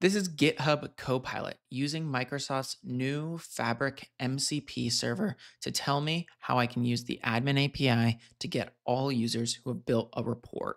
This is GitHub Copilot using Microsoft's new Fabric MCP server to tell me how I can use the admin API to get all users who have built a report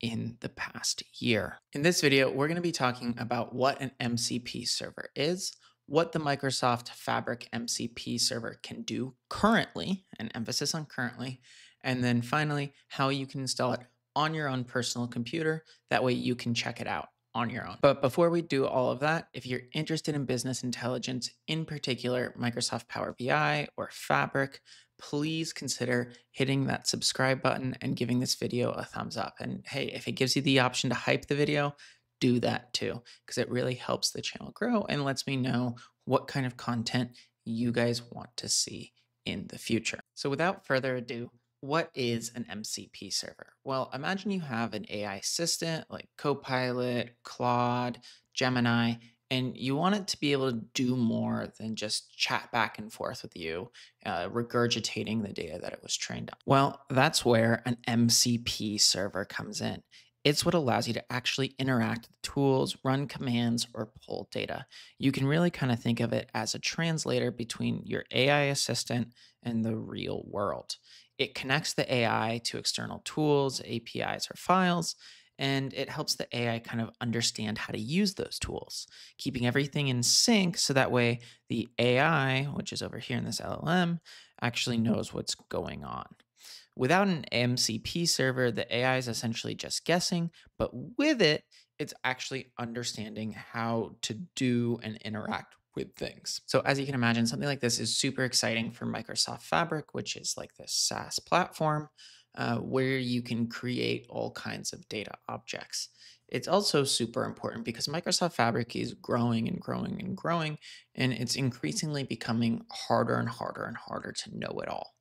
in the past year. In this video, we're going to be talking about what an MCP server is, what the Microsoft Fabric MCP server can do currently, an emphasis on currently, and then finally, how you can install it on your own personal computer. That way you can check it out on your own. But before we do all of that, if you're interested in business intelligence, in particular, Microsoft Power BI or Fabric, please consider hitting that subscribe button and giving this video a thumbs up. And hey, if it gives you the option to hype the video, do that too, because it really helps the channel grow and lets me know what kind of content you guys want to see in the future. So without further ado, what is an MCP server? Well, imagine you have an AI assistant like Copilot, Claude, Gemini, and you want it to be able to do more than just chat back and forth with you, regurgitating the data that it was trained on. Well, that's where an MCP server comes in. It's what allows you to actually interact with tools, run commands, or pull data. You can really kind of think of it as a translator between your AI assistant and the real world. It connects the AI to external tools, APIs, or files, and it helps the AI kind of understand how to use those tools, keeping everything in sync so that way the AI, which is over here in this LLM, actually knows what's going on. Without an MCP server, the AI is essentially just guessing, but with it, it's actually understanding how to do and interact with things. So as you can imagine, something like this is super exciting for Microsoft Fabric, which is like this SaaS platform where you can create all kinds of data objects. It's also super important because Microsoft Fabric is growing and growing and growing, and it's increasingly becoming harder and harder and harder to know it all.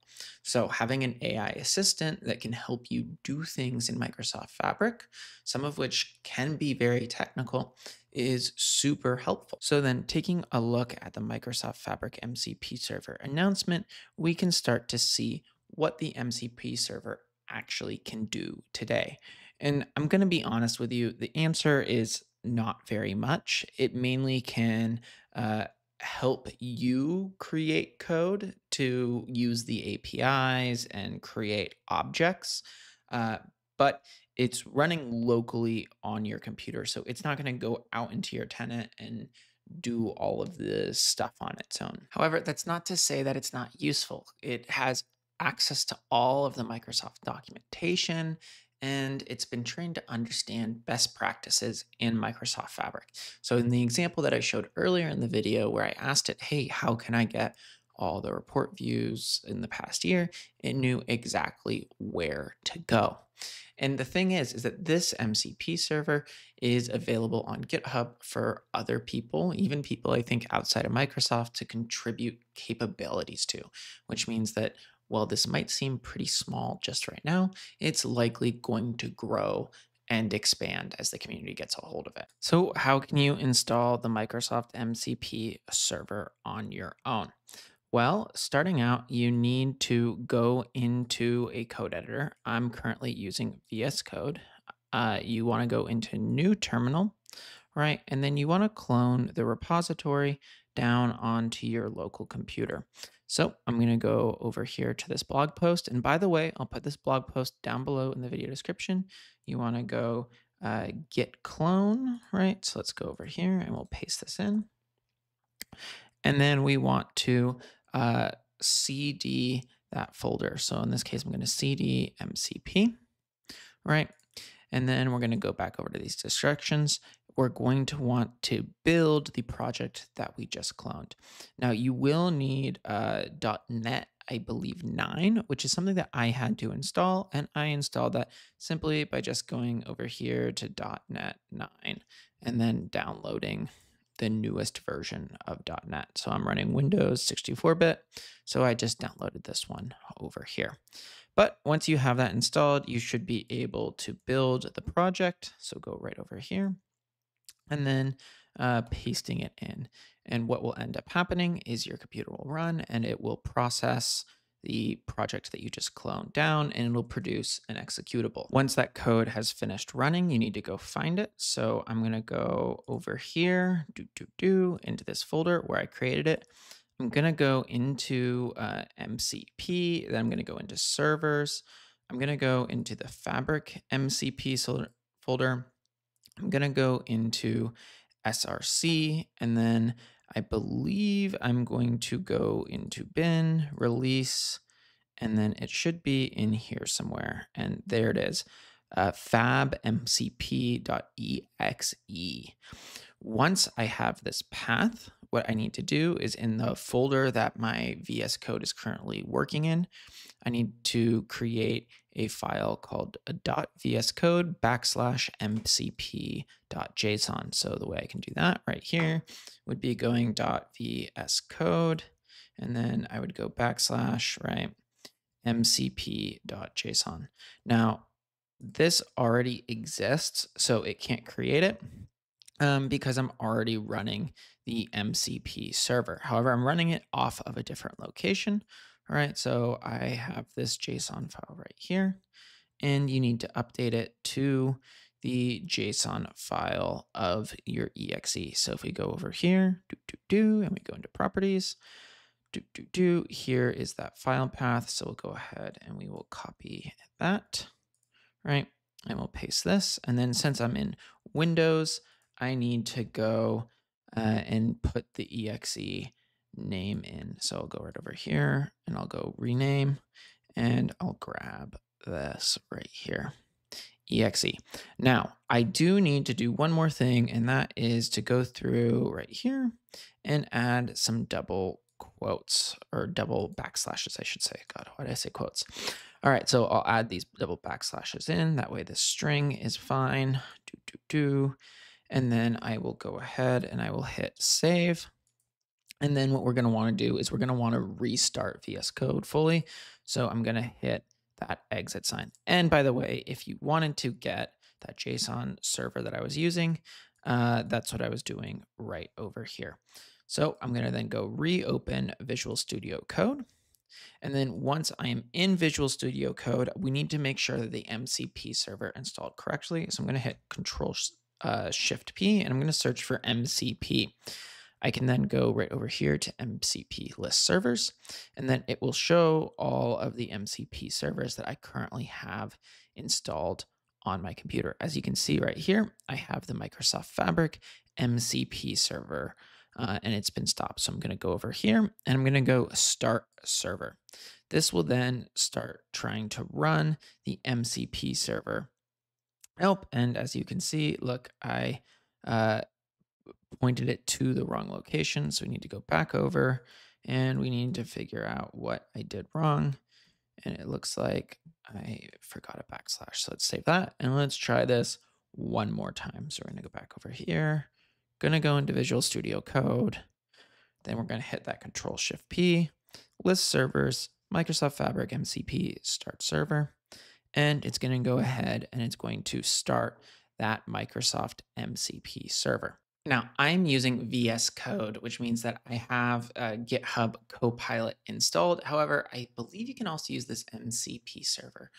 So having an AI assistant that can help you do things in Microsoft Fabric, some of which can be very technical, is super helpful. So then taking a look at the Microsoft Fabric MCP server announcement, we can start to see what the MCP server actually can do today. And I'm going to be honest with you, the answer is not very much. It mainly can help you create code to use the APIs and create objects, but it's running locally on your computer. So it's not going to go out into your tenant and do all of this stuff on its own. However, that's not to say that it's not useful. It has access to all of the Microsoft documentation, and it's been trained to understand best practices in Microsoft Fabric. So in the example that I showed earlier in the video where I asked it, hey, how can I get all the report views in the past year? It knew exactly where to go. And the thing is that this MCP server is available on GitHub for other people, even people I think outside of Microsoft, to contribute capabilities to, which means that while this might seem pretty small just right now, it's likely going to grow and expand as the community gets a hold of it. So how can you install the Microsoft MCP server on your own? Well, starting out, you need to go into a code editor. I'm currently using VS Code. You want to go into new terminal, right? And then you want to clone the repository down onto your local computer. So I'm going to go over here to this blog post. And by the way, I'll put this blog post down below in the video description. You want to go git clone, right? So let's go over here and we'll paste this in. And then we want to CD that folder. So in this case, I'm going to CD MCP, right? And then we're going to go back over to these directions. We're going to want to build the project that we just cloned. Now you will need .NET, I believe 9, which is something that I had to install, and I installed that simply by just going over here to .NET 9 and then downloading the newest version of .NET. So I'm running Windows 64-bit. So I just downloaded this one over here. But once you have that installed, you should be able to build the project. So go right over here and then pasting it in. And what will end up happening is your computer will run and it will process the project that you just cloned down, and it'll produce an executable. Once that code has finished running, you need to go find it. So I'm going to go over here, into this folder where I created it. I'm going to go into MCP, then I'm going to go into servers. I'm going to go into the Fabric MCP folder. I'm going to go into SRC, and then I believe I'm going to go into bin, release, and then it should be in here somewhere. And there it is, fabmcp.exe. Once I have this path, what I need to do is in the folder that my VS Code is currently working in, I need to create a file called .vscode/mcp.json. So the way I can do that right here would be going .vscode, and then I would go / mcp.json. Now, this already exists, so it can't create it. Because I'm already running the MCP server. However, I'm running it off of a different location. All right, so I have this JSON file right here, and you need to update it to the JSON file of your exe. So if we go over here, and we go into properties, here is that file path. So we'll go ahead and we will copy that, right? And we'll paste this. And then since I'm in Windows, I need to go and put the exe name in. So I'll go right over here and I'll go rename, and I'll grab this right here, exe. Now I do need to do one more thing, and that is to go through right here and add some double quotes, or double backslashes, I should say. God, why did I say quotes? All right, so I'll add these double backslashes in. That way the string is fine. And then I will go ahead and I will hit save. And then what we're going to want to do is we're going to want to restart VS Code fully. So I'm going to hit that exit sign. And by the way, if you wanted to get that JSON server that I was using, that's what I was doing right over here. So I'm going to then go reopen Visual Studio Code. And then once I am in Visual Studio Code, we need to make sure that the MCP server installed correctly. So I'm going to hit Control Shift P, and I'm going to search for MCP. I can then go right over here to MCP list servers, and then it will show all of the MCP servers that I currently have installed on my computer. As you can see right here, I have the Microsoft Fabric MCP server, and it's been stopped. So I'm going to go over here and I'm going to go start server. This will then start trying to run the MCP server. And as you can see, look, I pointed it to the wrong location. So we need to go back over and we need to figure out what I did wrong. And it looks like I forgot a backslash. So let's save that and let's try this one more time. So we're going to go back over here, going to go into Visual Studio Code. Then we're going to hit that Control Shift P, list servers, Microsoft Fabric MCP, start server. And it's going to go ahead and it's going to start that Microsoft MCP server. Now, I'm using VS Code, which means that I have GitHub Copilot installed. However, I believe you can also use this MCP server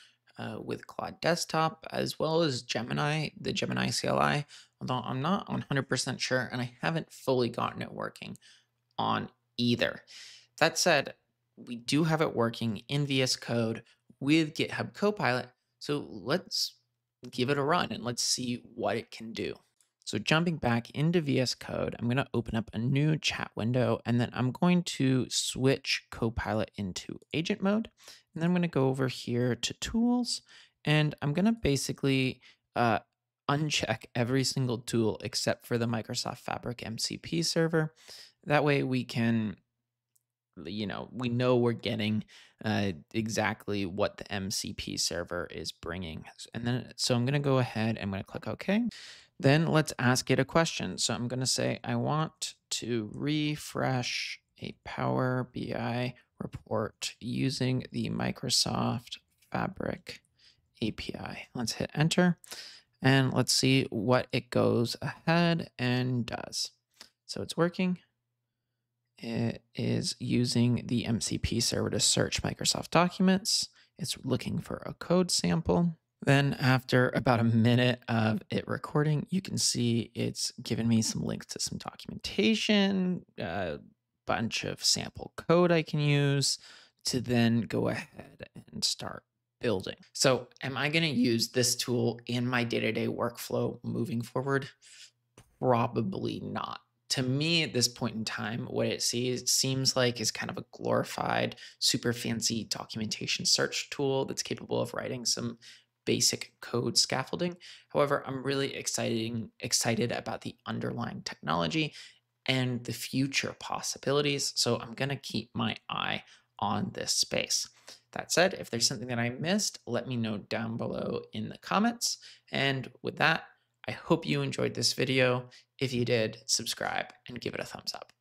with Claude Desktop, as well as Gemini, the Gemini CLI, although I'm not 100% sure, and I haven't fully gotten it working on either. That said, we do have it working in VS Code with GitHub Copilot. So let's give it a run and let's see what it can do. So jumping back into VS Code, I'm going to open up a new chat window, and then I'm going to switch Copilot into agent mode. And then I'm going to go over here to tools, and I'm going to basically uncheck every single tool except for the Microsoft Fabric MCP server. That way we can, you know, we know we're getting exactly what the MCP server is bringing. And then, so I'm going to go ahead, I'm going to click OK. Then let's ask it a question. So I'm going to say, I want to refresh a Power BI report using the Microsoft Fabric API. Let's hit enter and let's see what it goes ahead and does. So it's working. It is using the MCP server to search Microsoft documents. It's looking for a code sample. Then after about a minute of it recording, you can see it's given me some links to some documentation, a bunch of sample code I can use to then go ahead and start building. So am I going to use this tool in my day-to-day workflow moving forward? Probably not. To me, at this point in time, what it seems like is kind of a glorified, super fancy documentation search tool that's capable of writing some basic code scaffolding. However, I'm really excited about the underlying technology and the future possibilities, so I'm going to keep my eye on this space. That said, if there's something that I missed, let me know down below in the comments. And with that, I hope you enjoyed this video. If you did, subscribe and give it a thumbs up.